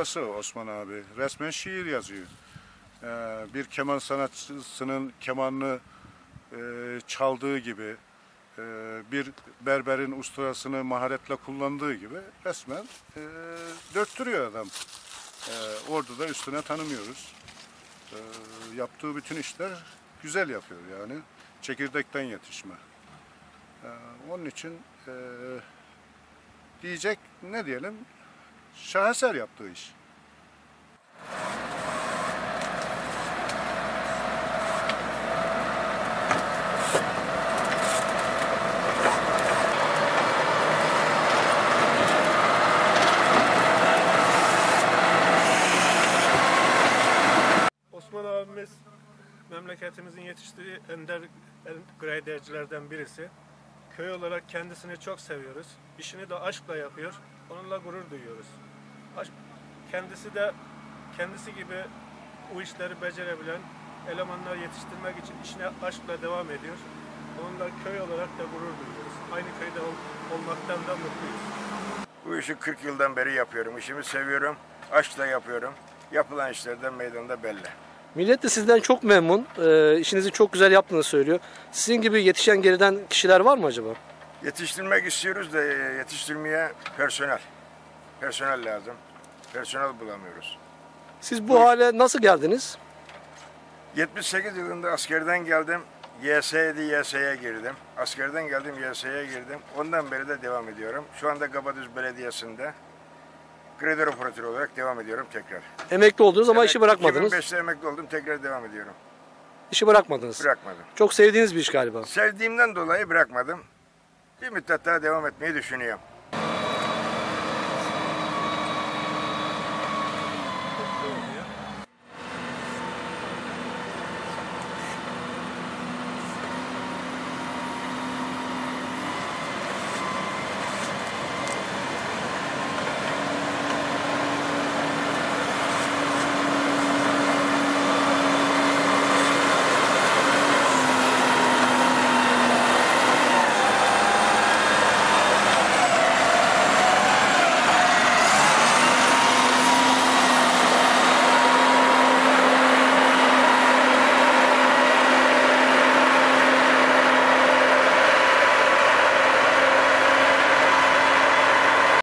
noktası Osman abi. Resmen şiir yazıyor. Bir keman sanatçısının kemanını çaldığı gibi, bir berberin usturasını maharetle kullandığı gibi resmen döktürüyor adam. Ordu'da üstüne tanımıyoruz. Yaptığı bütün işler güzel yapıyor yani. Çekirdekten yetişme. Onun için diyecek ne diyelim, şaheser yaptığı iş. Osman abimiz memleketimizin yetiştirdiği en greydercilerden birisi. Köy olarak kendisini çok seviyoruz. İşini de aşkla yapıyor. Onunla gurur duyuyoruz. Kendisi de kendisi gibi bu işleri becerebilen elemanlar yetiştirmek için işine aşkla devam ediyor. Onunla köy olarak da gurur duyuyoruz. Aynı köyde olmaktan da mutluyuz. Bu işi 40 yıldan beri yapıyorum. İşimi seviyorum. Aşkla yapıyorum. Yapılan işlerden meydanda belli. Millet de sizden çok memnun. İşinizi çok güzel yaptığını söylüyor. Sizin gibi yetişen geriden kişiler var mı acaba? Yetiştirmek istiyoruz da yetiştirmeye personel lazım. Personel bulamıyoruz. Siz bu hale nasıl geldiniz? 78 yılında askerden geldim. YSE'ye girdim. Askerden geldim, YSE'ye girdim. Ondan beri de devam ediyorum. Şu anda Kabadüz Belediyesi'nde kredi operatörü olarak devam ediyorum tekrar. Emekli oldunuz ama işi bırakmadınız. 2005'te emekli oldum, tekrar devam ediyorum. İşi bırakmadınız. Bırakmadım. Çok sevdiğiniz bir iş galiba. Sevdiğimden dolayı bırakmadım. Bir müddet daha devam etmeyi düşünüyorum.